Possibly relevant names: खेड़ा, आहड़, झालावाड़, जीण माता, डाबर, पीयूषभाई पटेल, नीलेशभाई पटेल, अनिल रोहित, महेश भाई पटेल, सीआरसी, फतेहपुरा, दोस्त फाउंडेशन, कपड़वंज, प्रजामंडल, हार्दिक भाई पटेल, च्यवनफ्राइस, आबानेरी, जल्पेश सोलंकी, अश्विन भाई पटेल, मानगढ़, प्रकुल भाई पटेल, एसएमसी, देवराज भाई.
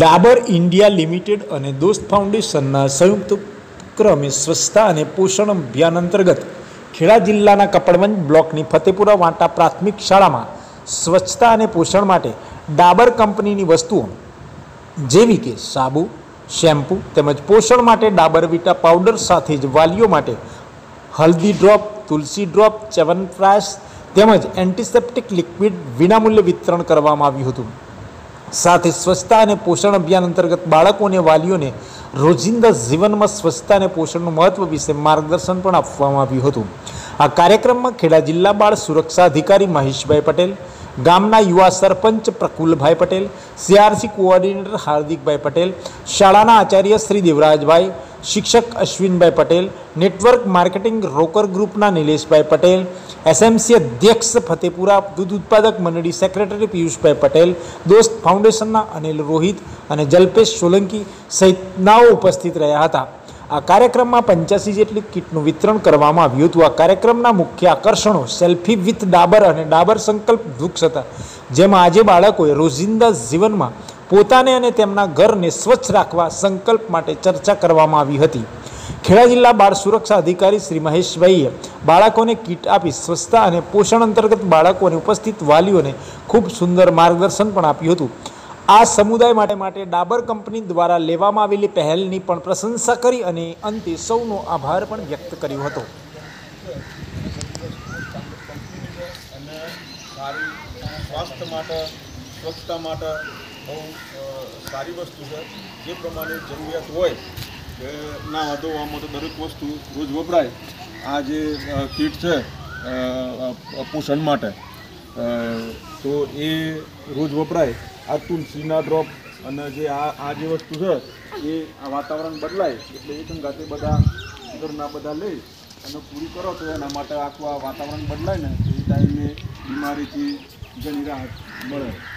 डाबर India limited और दोस्त फाउंडेशन संयुक्त उपक्रमे स्वच्छता और पोषण अभियान अंतर्गत खेड़ा जिल्लाना कपड़वंज ब्लॉकनी फतेहपुरा वाटा प्राथमिक शाला में स्वच्छता और पोषण माटे डाबर कंपनी की वस्तुओं जेवी के साबु शैम्पू तेमज पोषण माटे डाबर वीटा पाउडर साथ ज वालीओ माटे हल्दी ड्रॉप तुलसी ड्रॉप च्यवनफ्राइस तेमज एंटीसेप्टिक लिक्विड विनामूल्य वितरण करवामां आव्युं हतुं। साथ स्वच्छता और पोषण अभियान अंतर्गत बाळकों ने वालीओं ने रोजिंदा जीवन में स्वच्छता और पोषण महत्व विषे मार्गदर्शन पण आपवामां आव्युं हतुं। आ कार्यक्रम में खेड़ा जिला बाळ सुरक्षा अधिकारी महेश भाई पटेल, गामना युवा सरपंच प्रकुल भाई पटेल, सीआरसी कोऑर्डिनेटर हार्दिक भाई पटेल, शालाना आचार्य श्री देवराज भाई, शिक्षक अश्विन भाई पटेल, नेटवर्क मार्केटिंग रोकर ग्रुपना नीलेशभाई पटेल, एसएमसी अध्यक्ष फतेहपुरा, दूध उत्पादक मंडली सेक्रेटरी पीयूषभाई पटेल, दोस्त फाउंडेशनना अनिल रोहित और जल्पेश सोलंकी सहितनाओ उपस्थित रहा था। आ कार्यक्रम में 85 जेटली किटनु वितरण करवामां आव्युं हतुं। आ कार्यक्रमना मुख्य आकर्षणों सेल्फी विथ डाबर और डाबर संकल्प वृक्ष था, जेमां आजे बाळकोए रोजिंदा जीवन में पोताने अने तेमना घरने स्वच्छ राखवा संकल्प माटे चर्चा करवामां आवी हती। खेड़ा जिला बाळ सुरक्षा अधिकारी श्री महेश भाईए बाळकोने किट आपी स्वच्छता और पोषण अंतर्गत बाळकोने उपस्थित वालीओने खूब सुंदर मार्गदर्शन पण आप्युं हतुं। आ समुदाय माटे माटे डाबर कंपनी द्वारा लेवामां आवेली पहलनी पण प्रशंसा करी अने अंते सौनो आभार पण व्यक्त कर्यो हतो। अने सारी स्वास्थ्य माटे स्वच्छता माटे बहुत सारी वस्तु है, जे प्रमाणे जरूरियात होय के ना हतो आ मोटो दरेक वस्तु रोज वपराय। आ जे किट छे पोषण माटे तो ए रोज वपराय। आ तुलसीना ड्रॉप अने जे आज वस्तु है ये वातावरण बदलाय एटले एक अंगाते बधा घरना बधा लई अने पूरी करो तो एना माटे आखुं वातावरण बदलाय ने ए टाइमे बीमारी थी घणी राहत मळे।